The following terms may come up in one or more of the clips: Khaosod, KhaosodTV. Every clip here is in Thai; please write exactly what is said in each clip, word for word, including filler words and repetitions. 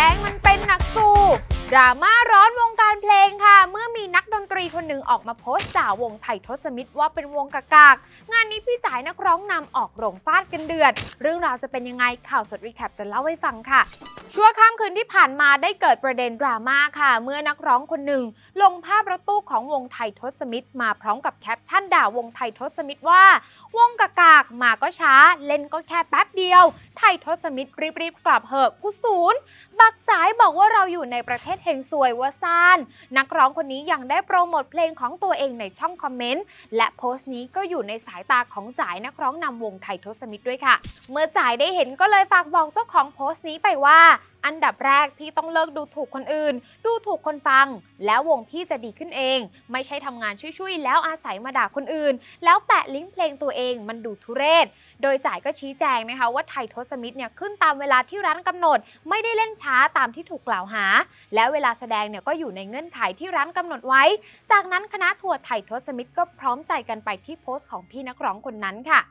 ดงมันเป็นนักสู้ดราม่าร้อนวงการเพลงค่ะเมื่อมีนักดนตรีคนหนึ่งออกมาโพสต์ด่าวงไทยทศมิตรว่าเป็นวงกากๆงานนี้พี่จ๋ายนักร้องนำออกโรงฟาดกันเดือดเรื่องราวจะเป็นยังไงข่าวสดรีแคปจะเล่าให้ฟังค่ะชั่วข้ามคืนที่ผ่านมาได้เกิดประเด็นดราม่าค่ะเมื่อนักร้องคนหนึ่งลงภาพรถตู้ของวงไทยทศมิตรมาพร้อมกับแคปชั่นด่าวงไทยทศมิตรว่าวงกากๆมาก็ช้าเล่นก็แค่แป๊บเดียวไทยทศมิตรรีบๆกลับเหอะกูศูนย์บักจ๋ายบอกว่าเราอยู่ในประเทศเฮงซวยว่าซ่านนักร้องคนนี้ยังได้โปรโมทเพลงของตัวเองในช่องคอมเมนต์และโพสต์นี้ก็อยู่ในสายตาของจ๋ายนักร้องนำวงไทยทศมิตรด้วยค่ะเมื่อจ๋ายได้เห็นก็เลยฝากบอกเจ้าของโพสต์นี้ไปว่าอันดับแรกพี่ต้องเลิกดูถูกคนอื่นดูถูกคนฟังแล้ววงพี่จะดีขึ้นเองไม่ใช่ทำงานช่วยๆแล้วอาศัยมาด่าคนอื่นแล้วแปะลิงก์เพลงตัวเองมันดูทุเรศโดยจ๋ายก็ชี้แจงนะคะว่าไทยทศมิตรเนี่ยขึ้นตามเวลาที่ร้านกำหนดไม่ได้เล่นช้าตามที่ถูกกล่าวหาและเวลาแสดงเนี่ยก็อยู่ในเงื่อนไขที่ร้านกำหนดไว้จากนั้นคณะทัวร์ไทยทศมิตรก็พร้อมใจกันไปที่โพสต์ของพี่นักร้องคนนั้นค่ะ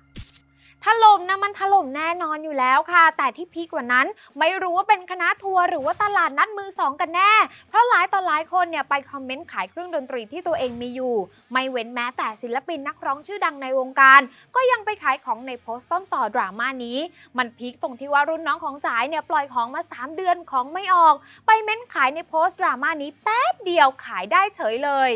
ถล่มนะมันถล่มแน่นอนอยู่แล้วค่ะแต่ที่พีคกว่านั้นไม่รู้ว่าเป็นคณะทัวร์หรือว่าตลาดนัดมือสองกันแน่เพราะหลายต่อหลายคนเนี่ยไปคอมเมนต์ขายเครื่องดนตรีที่ตัวเองมีอยู่ไม่เว้นแม้แต่ศิลปินนักร้องชื่อดังในวงการก็ยังไปขายของในโพสต์ต้นต่อดราม่านี้มันพีคตรงที่ว่ารุ่นน้องของจ๋ายเนี่ยปล่อยของมาสามเดือนของไม่ออกไปเม้นขายในโพสต์ดราม่านี้แป๊บเดียวขายได้เฉยเลย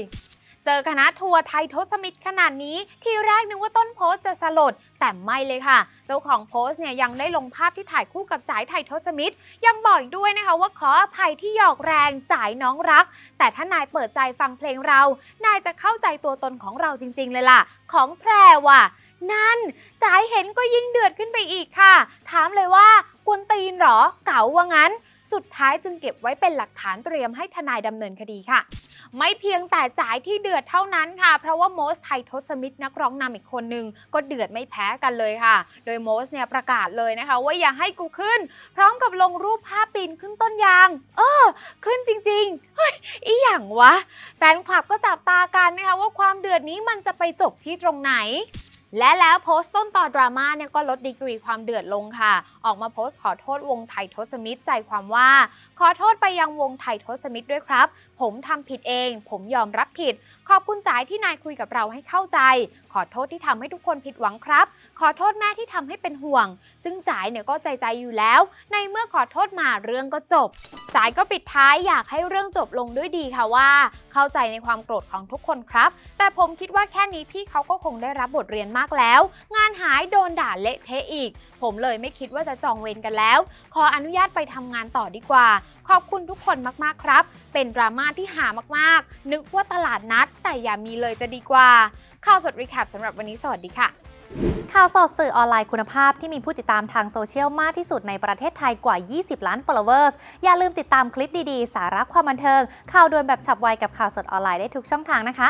เจอคณะทัวร์ไทยทศมิตรขนาดนี้ทีแรกนึกว่าต้นโพสต์จะสลดแต่ไม่เลยค่ะเจ้าของโพสต์เนี่ยยังได้ลงภาพที่ถ่ายคู่กับจ๋ายไทยทศมิตรยังบอกอีกด้วยนะคะว่าขออภัยที่หยอกแรงจ๋ายน้องรักแต่ถ้านายเปิดใจฟังเพลงเรานายจะเข้าใจตัวตนของเราจริงๆเลยล่ะของแพรว่ะนั่นจ๋ายเห็นก็ยิ่งเดือดขึ้นไปอีกค่ะถามเลยว่ากวนตีนหรอเก๋าว่างั้นสุดท้ายจึงเก็บไว้เป็นหลักฐานเตรียมให้ทนายดำเนินคดีค่ะไม่เพียงแต่จ๋ายที่เดือดเท่านั้นค่ะเพราะว่าโมสไทยทศมิตรนักร้องนำอีกคนนึงก็เดือดไม่แพ้กันเลยค่ะโดยโมสเนี่ยประกาศเลยนะคะว่าอย่าให้กูขึ้นพร้อมกับลงรูปภาพปีนขึ้นต้นยางเออขึ้นจริงๆเฮ้ยอีหยังวะแฟนคลับก็จับตากันนะคะว่าความเดือดนี้มันจะไปจบที่ตรงไหนและแล้วโพสต์ต้นต่อดราม่าเนี่ยก็ลดดีกรีความเดือดลงค่ะออกมาโพสต์ขอโทษวงไทยทศมิตรใจความว่าขอโทษไปยังวงไทยทศมิตรด้วยครับผมทำผิดเองผมยอมรับผิดขอบคุณจ๋ายที่นายคุยกับเราให้เข้าใจขอโทษที่ทำให้ทุกคนผิดหวังครับขอโทษแม่ที่ทำให้เป็นห่วงซึ่งจ๋ายเนี่ยก็ใจใจอยู่แล้วในเมื่อขอโทษมาเรื่องก็จบจ๋ายก็ปิดท้ายอยากให้เรื่องจบลงด้วยดีค่ะว่าเข้าใจในความโกรธของทุกคนครับแต่ผมคิดว่าแค่นี้พี่เขาก็คงได้รับบทเรียนมากแล้วงานหายโดนด่าเละเทะอีกผมเลยไม่คิดว่าจะจองเวรกันแล้วขออนุญาตไปทำงานต่อดีกว่าขอบคุณทุกคนมากๆครับเป็นดราม่าที่หามากๆนึกว่าตลาดนัดแต่อย่ามีเลยจะดีกว่าข่าวสดรีแคปสำหรับวันนี้สวัสดีค่ะข่าวสดสื่อออนไลน์คุณภาพที่มีผู้ติดตามทางโซเชียลมากที่สุดในประเทศไทยกว่ายี่สิบล้าน followers อย่าลืมติดตามคลิปดีๆสาระความบันเทิงข่าวด่วนแบบฉับไวกับข่าวสดออนไลน์ได้ทุกช่องทางนะคะ